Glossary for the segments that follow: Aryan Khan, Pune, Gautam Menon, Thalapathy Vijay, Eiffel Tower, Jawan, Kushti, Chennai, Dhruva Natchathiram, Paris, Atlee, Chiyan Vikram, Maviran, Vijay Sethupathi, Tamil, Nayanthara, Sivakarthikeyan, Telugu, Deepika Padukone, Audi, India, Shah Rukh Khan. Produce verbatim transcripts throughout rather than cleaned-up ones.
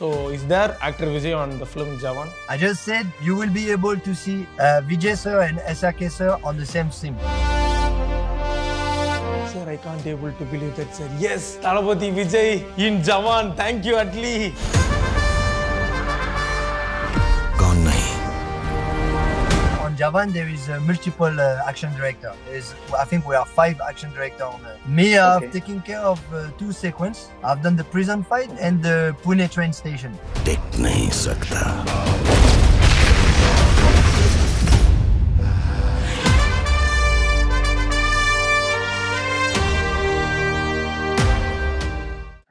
So is there actor Vijay on the film Jawan? I just said you will be able to see uh, Vijay sir and S R K sir on the same scene. Sir, I can't able to believe that, sir. Yes, Thalapathy Vijay in Jawan. Thank you, Atlee. Gone nahi. On Jawan, there is uh, multiple uh, action director. Is I think we are five action director on uh, me. I've okay. taken care of uh, two sequence. I've done the prison fight and the Pune train station. Take nahi sakta.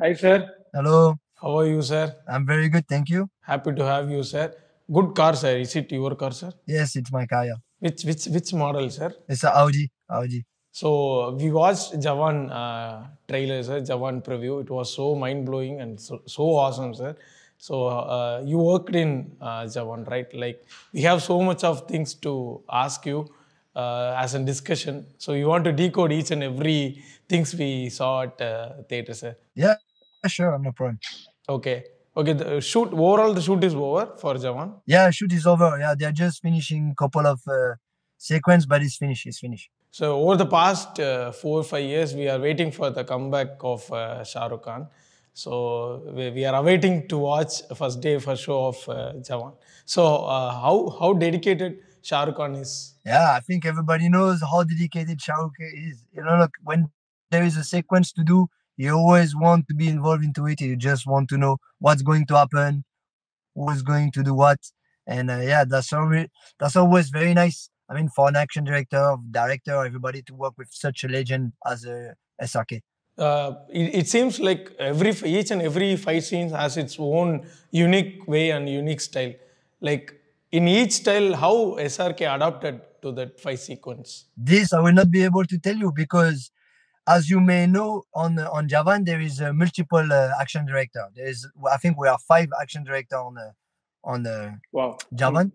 Hi, sir. Hello. How are you, sir? I'm very good, thank you. Happy to have you, sir. Good car, sir. Is it your car, sir? Yes, it's my car, yeah. Which, which, which model, sir? It's an Audi. Audi. So, we watched Jawan uh, trailer, sir. Jawan preview. It was so mind-blowing and so, so awesome, sir. So, uh, you worked in uh, Jawan, right? Like, we have so much of things to ask you uh, as a discussion. So, you want to decode each and every things we saw at uh, theatre, sir? Yeah. Sure, I'm no problem. Okay. Okay, the shoot, overall the shoot is over for Jawan? Yeah, shoot is over. Yeah, they're just finishing couple of uh, sequence, but it's finished, it's finished. So, over the past uh, four or five years, we are waiting for the comeback of uh, Shah Rukh Khan. So, we, we are awaiting to watch first day, first show of uh, Jawan. So, uh, how, how dedicated Shah Rukh Khan is? Yeah, I think everybody knows how dedicated Shah Rukh is. You know, look, when there is a sequence to do, you always want to be involved into it. You just want to know what's going to happen, who's going to do what. And uh, yeah, that's always, that's always very nice. I mean, for an action director, director, everybody to work with such a legend as uh, S R K. Uh, it, it seems like every each and every fight scene has its own unique way and unique style. Like in each style, how S R K adapted to that fight sequence? This I will not be able to tell you because as you may know, on on Jawan there is uh, multiple uh, action director. There is, I think, we are five action director on uh, on uh, wow. Jawan.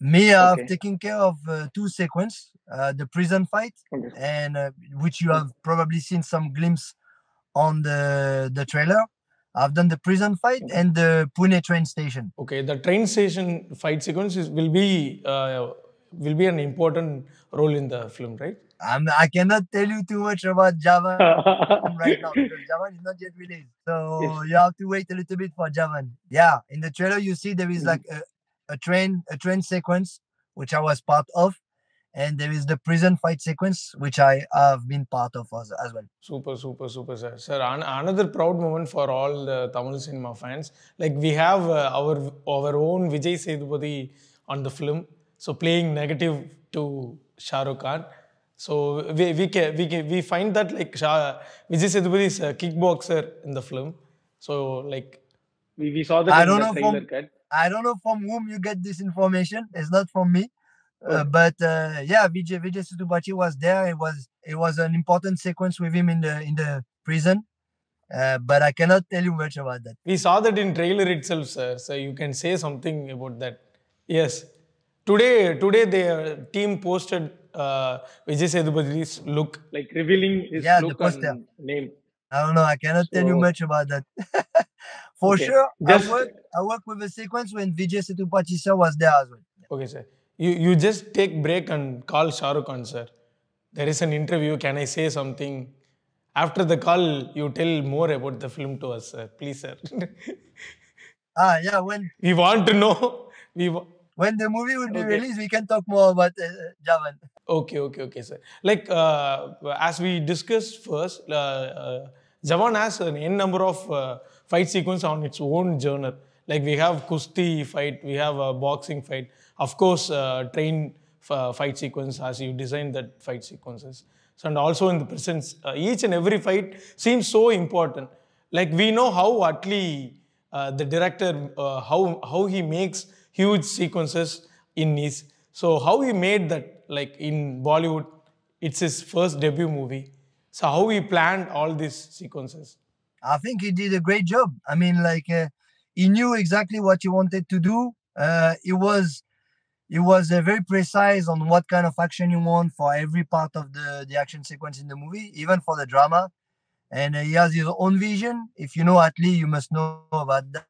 Me, I've okay. taken care of uh, two sequence, uh, the prison fight, okay. and uh, which you have probably seen some glimpse on the the trailer. I've done the prison fight okay. and the Pune train station. Okay, the train station fight sequence is, will be uh, will be an important role in the film, right? I'm, I cannot tell you too much about Jawan right now because Jawan is not yet released. So yes. you have to wait a little bit for Jawan. Yeah, in the trailer you see there is like a, a train a train sequence which I was part of, and there is the prison fight sequence which I have been part of as, as well. Super, super, super, sir. Sir, an, another proud moment for all the Tamil cinema fans. Like we have uh, our our own Vijay Sethupathi on the film, so playing negative to Shah Rukh Khan. So we we can, we can, we find that like Shah, Vijay Sethupathi is a kickboxer in the film. So like we, we saw that. I don't know from cut. I don't know from whom you get this information. It's not from me, okay. uh, but uh, yeah, Vijay Vijay Sethupathi was there. It was it was an important sequence with him in the in the prison. Uh, but I cannot tell you much about that. We saw that in trailer itself, sir. So you can say something about that. Yes. Today today their team posted Uh, Vijay Sethupathi look, like revealing his yeah, look and name. I don't know. I cannot so, tell you much about that. For okay. sure, just, I work. I work with a sequence when Vijay Sethupathi sir was there as well. Okay, sir. You you just take break and call Shah Rukh Khan sir. There is an interview. Can I say something? After the call, you tell more about the film to us, sir. Please, sir. ah, yeah. When we want to know, we. When the movie will be okay. released, we can talk more about uh, Jawan. Okay, okay, okay, sir. Like, uh, as we discussed first, uh, uh, Jawan has an n number of uh, fight sequences on its own genre. Like, we have Kushti fight, we have a boxing fight. Of course, uh, train uh, fight sequence as you designed that fight sequences. So, and also in the presence, uh, each and every fight seems so important. Like, we know how Atlee, uh, the director, uh, how, how he makes huge sequences in his. So how he made that, like in Bollywood, it's his first debut movie. So how he planned all these sequences? I think he did a great job. I mean, like uh, he knew exactly what he wanted to do. Uh, it was, it was uh, very precise on what kind of action you want for every part of the, the action sequence in the movie, even for the drama. And uh, he has his own vision. If you know Atlee, you must know about that.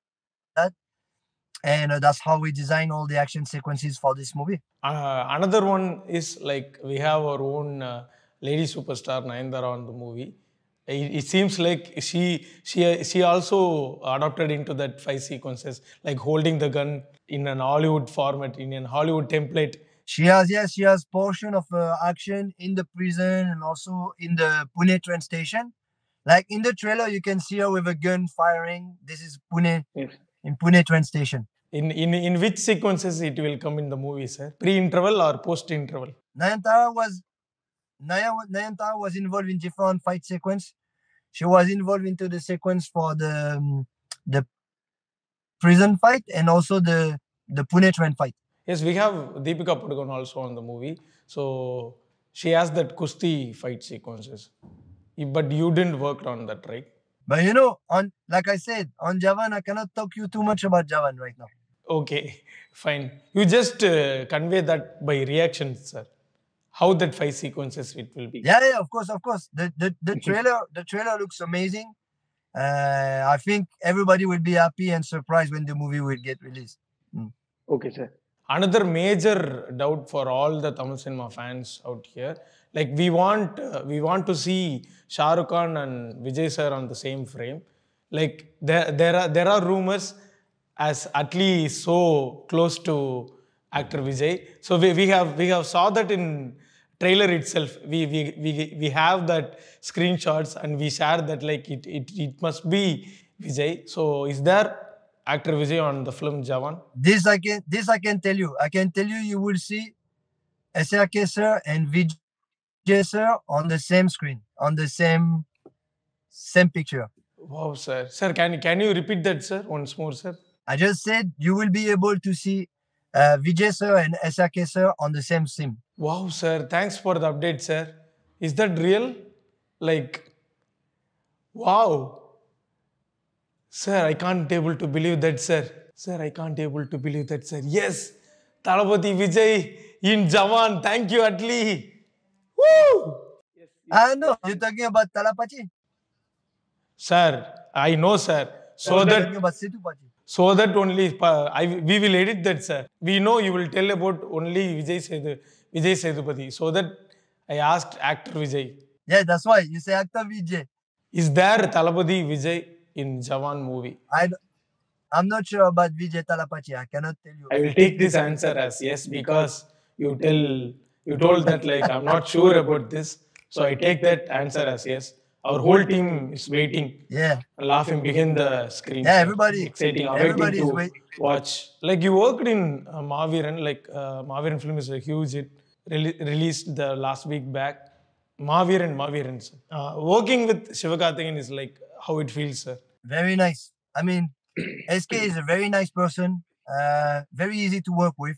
And uh, that's how we design all the action sequences for this movie. Uh, another one is like we have our own uh, lady superstar Nayanthara on the movie. It, it seems like she she she also adopted into that fight sequences, like holding the gun in an Hollywood format, in an Hollywood template. She has, yes, she has portion of uh, action in the prison and also in the Pune train station. Like in the trailer, you can see her with a gun firing. This is Pune, yes. in Pune train station. In, in, in which sequences it will come in the movie, sir? Pre-interval or post-interval? Nayanthara was, Nayanthara was involved in different fight sequence. She was involved into the sequence for the, um, the prison fight and also the, the Pune train fight. Yes, we have Deepika Padukone also on the movie. So, she has that Kushti fight sequences. But you didn't work on that, right? But you know, on like I said, on Jawan, I cannot talk you too much about Jawan right now. Okay, fine. You just uh, convey that by reaction, sir. How that fight sequences it will be. Yeah, yeah, of course, of course. The, the, the, trailer, the trailer looks amazing. Uh, I think everybody will be happy and surprised when the movie will get released. Mm. Okay, sir. Another major doubt for all the Tamil cinema fans out here, like we want uh, we want to see Shah Rukh Khan and Vijay sir on the same frame. Like there there are there are rumors as Atlee is so close to actor Vijay. So we, we have we have saw that in trailer itself. We we we we have that screenshots and we share that like it it it must be Vijay. So is there actor Vijay on the film Jawan? This I can this I can tell you. I can tell you you will see S R K sir and Vijay sir on the same screen, on the same same picture. Wow, sir. Sir, can can you repeat that, sir? Once more, sir. I just said you will be able to see uh, Vijay sir and S R K sir on the same scene. Wow, sir. Thanks for the update, sir. Is that real? Like, wow. Sir, I can't able to believe that, sir. Sir, I can't able to believe that, sir. Yes, Thalapathy Vijay in Jawan. Thank you, Atlee. Woo! I know. You're talking about Thalapathy? Sir, I know, sir. So that, so that only, I, we will edit that, sir. We know you will tell about only Vijay Sethu, Vijay Sethupathi. So that I asked actor Vijay. Yeah, that's why you say actor Vijay. Is there Thalapathy Vijay in Jawan movie? I I'm not sure about Vijay Thalapathy. I cannot tell you. I will take this answer as yes because you tell you told that like I'm not sure about this. So I take that answer as yes. Our whole team is waiting. Yeah. Laughing behind the screen. Yeah, everybody. Exciting. Everybody is waiting. Watch. Like you worked in uh, Maviran. Like uh, Maviran film is a huge hit. Re released the last week back. Maviran, Maviran. Uh, working with Sivakarthikeyan is like how it feels, sir. Very nice. I mean, S K is a very nice person, uh, very easy to work with.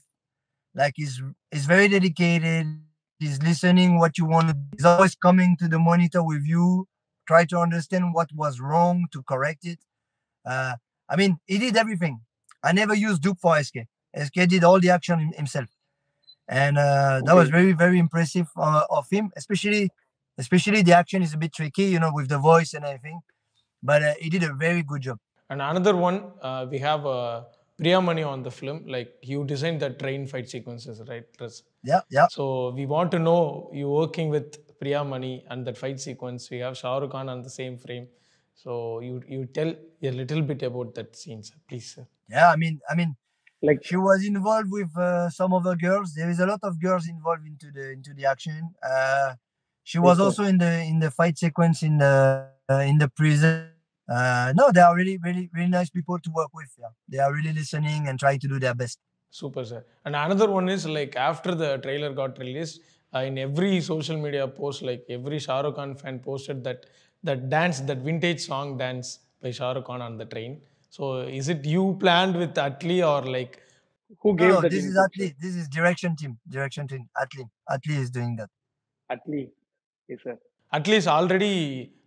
Like, he's, he's very dedicated. He's listening what you want. He's always coming to the monitor with you, try to understand what was wrong to correct it. Uh, I mean, he did everything. I never used dupe for S K. S K did all the action himself. And uh, that okay. was very, very impressive uh, of him, especially, especially the action is a bit tricky, you know, with the voice and everything. But uh, he did a very good job. And another one, uh, we have uh, Priyamani on the film. Like, you designed the train fight sequences, right? Yeah, yeah. So, we want to know, you working with Priyamani and that fight sequence. We have Shah Rukh Khan on the same frame. So, you you tell a little bit about that scene, sir. Please, sir. Yeah, I mean, I mean, like she was involved with uh, some other girls. There is a lot of girls involved into the into the action. Uh, she was also in the in the fight sequence in the Uh, in the prison. Uh, no, they are really, really, really nice people to work with. Yeah. They are really listening and trying to do their best. Super, sir. And another one is like after the trailer got released, uh, in every social media post, like every Shah Rukh Khan fan posted that that dance, that vintage song dance by Shah Rukh Khan on the train. So is it you planned with Atlee or like who gave no, that? This is Atlee. This is direction team. Direction team. Atlee. Atlee is doing that. Atlee. Yes, sir. At least already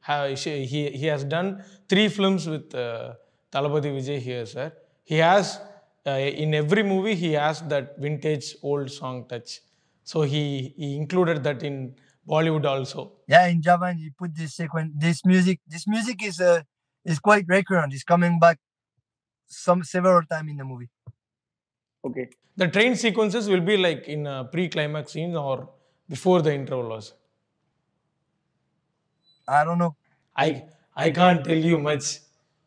have, he, he has done three films with uh, Thalapathy Vijay here, sir. He has, uh, in every movie, he has that vintage old song touch. So he, he included that in Bollywood also. Yeah, in Jawan, he put this sequence, this music. This music is, uh, is quite recurrent. It's coming back some several times in the movie. Okay. The train sequences will be like in uh, pre-climax scenes or before the interval also. I don't know. I I can't tell you much.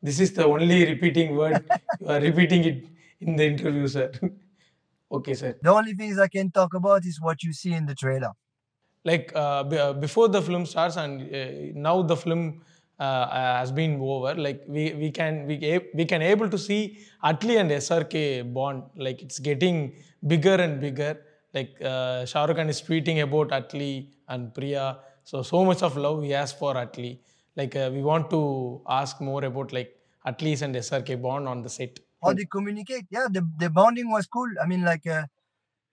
This is the only repeating word. You are repeating it in the interview, sir. Okay, sir. The only things I can talk about is what you see in the trailer. Like uh, before the film starts and uh, now the film uh, has been over. Like we we can we we can able to see Atlee and S R K bond. Like it's getting bigger and bigger. Like uh, Shah Rukh Khan is tweeting about Atlee and Priya. So so much of love he has for Atlee. Like uh, we want to ask more about like Atlee's and S R K bond on the set. How they communicate? Yeah, the the bonding was cool. I mean, like uh,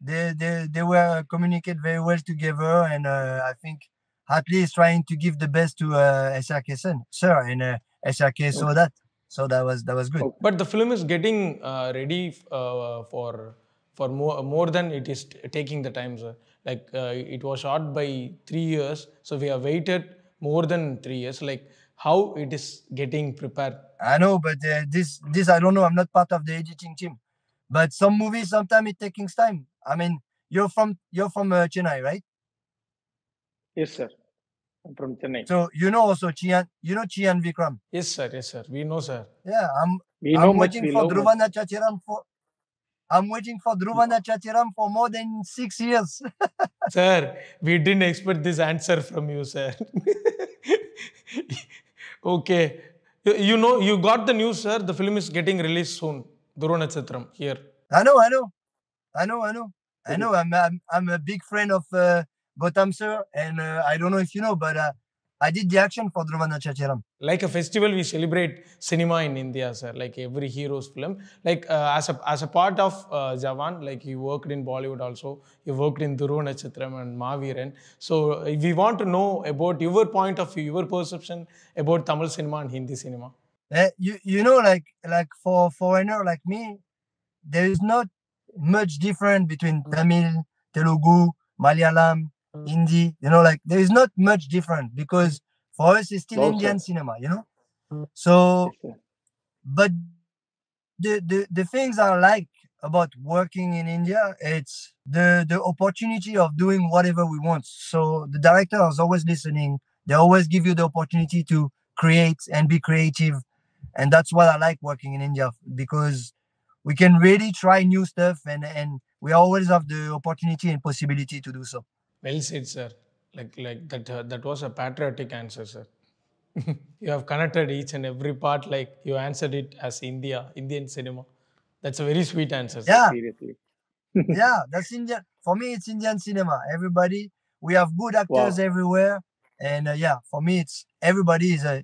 they they they were communicate very well together, and uh, I think Atlee is trying to give the best to uh, S R K son, sir, and uh, S R K saw that, so that was that was good. But the film is getting uh, ready uh, for for more more than it is taking the time, sir. Like uh, it was shot by three years, so we have waited more than three years. Like how it is getting prepared. I know, but uh, this this I don't know. I'm not part of the editing team. But some movies sometimes it taking time. I mean, you're from you're from uh, Chennai, right? Yes, sir. I'm from Chennai. So you know also Chiyan. You know Chiyan Vikram. Yes, sir. Yes, sir. We know, sir. Yeah, I'm. We I'm know waiting much, for Dhruva Natchathiram for. I'm waiting for Dhruva Natchathiram for more than six years. Sir, we didn't expect this answer from you, sir. Okay. You, you know, you got the news, sir. The film is getting released soon. Dhruva Natchathiram, here. I know, I know. I know, I know. I know, I'm, I'm, I'm a big friend of uh, Gautam, sir. And uh, I don't know if you know, but uh, I did the action for Dhruva Natchathiram. Like a festival, we celebrate cinema in India, sir. Like every hero's film. Like uh, as, a, as a part of uh, Jawan, like you worked in Bollywood also. You worked in Dhruva Natchathiram and Mahaviran. So we want to know about your point of view, your perception about Tamil cinema and Hindi cinema. Uh, you, you know, like, like for a foreigner like me, there is not much different between Tamil, Telugu, Malayalam, Hindi, you know, like there is not much different because for us it's still Indian cinema, you know. So, but the, the, the things I like about working in India, it's the, the opportunity of doing whatever we want. So the director is always listening. They always give you the opportunity to create and be creative. And that's what I like working in India because we can really try new stuff and, and we always have the opportunity and possibility to do so. Well said, sir. Like, like that, uh, that was a patriotic answer, sir. You have connected each and every part, like you answered it as India, Indian cinema. That's a very sweet answer, sir. Yeah. Seriously. Yeah, that's Indian. For me, it's Indian cinema. Everybody, we have good actors wow. everywhere. And uh, yeah, for me, it's everybody is, a,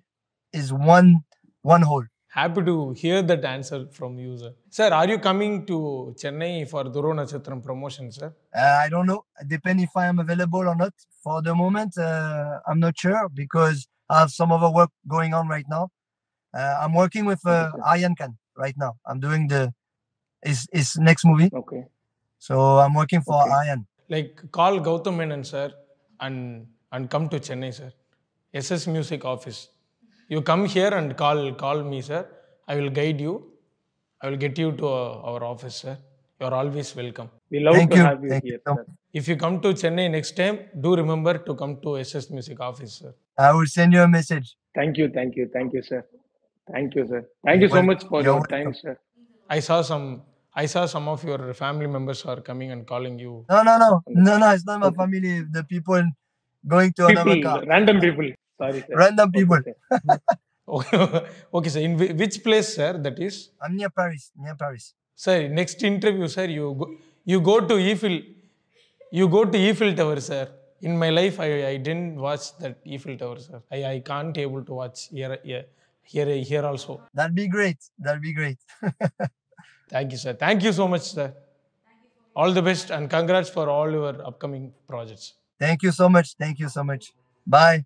is one, one whole. Happy to hear that answer from you, sir. Sir, are you coming to Chennai for Dhruva Natchathiram promotion, sir? Uh, I don't know. Depends if I am available or not. For the moment, uh, I'm not sure because I have some other work going on right now. Uh, I'm working with uh, Aryan Khan right now. I'm doing the his, his next movie. Okay. So I'm working for okay. Aryan. Like call Gautam Menon, sir, and and come to Chennai, sir. S S Music office. You come here and call call me, sir. I will guide you. I will get you to uh, our office, sir. You are always welcome. We love Thank to you. have you Thank here, you. Sir. If you come to Chennai next time, do remember to come to S S Music office, sir. I will send you a message. Thank you. Thank you. Thank you, sir. Thank you, sir. Thank you so much for your time, sir. I saw some I saw some of your family members are coming and calling you. No, no, no. No, no. It's not my okay. family. The people going to people, another car. Random people. Sorry, sir. Random people. Okay, sir. Okay, sir. In which place, sir, that is? I'm near Paris. Near Paris. Sir, next interview, sir, you go, you go to Eiffel. You go to Eiffel Tower, sir. In my life, I, I didn't watch that Eiffel Tower, sir. I, I can't able to watch here, here, here, here also. That'd be great. That'd be great. Thank you, sir. Thank you so much, sir. All the best and congrats for all your upcoming projects. Thank you so much. Thank you so much. Bye.